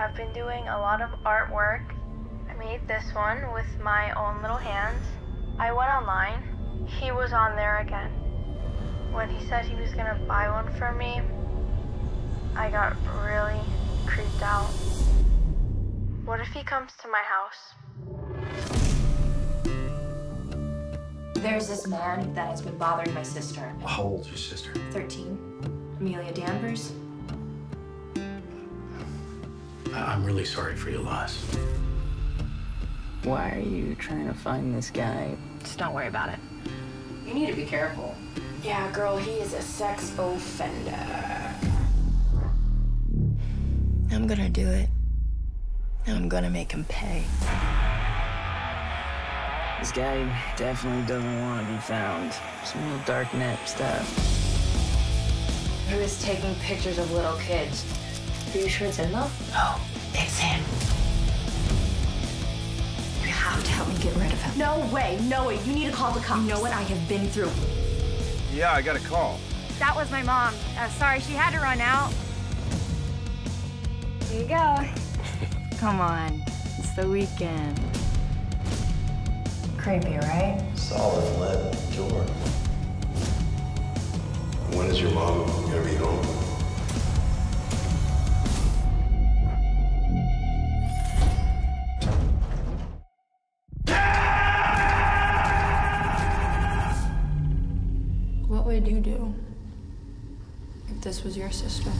I've been doing a lot of artwork. I made this one with my own little hands. I went online. He was on there again. When he said he was gonna buy one for me, I got really creeped out. What if he comes to my house? There's this man that has been bothering my sister. How old is your sister? 13. Amelia Danvers. I'm really sorry for your loss. Why are you trying to find this guy? Just don't worry about it. You need to be careful. Yeah, girl, he is a sex offender. I'm gonna do it. I'm gonna make him pay. This guy definitely doesn't want to be found. Some real dark net stuff. He was taking pictures of little kids. Are you sure it's him though? No, it's him. You have to help me get rid of him. No way, no way. You need to call the cops. You know what I have been through. Yeah, I got a call. That was my mom. Sorry, she had to run out. Here you go. Come on, it's the weekend. Creepy, right? Solid lead door. When is your mom gonna be home? What would you do if this was your sister?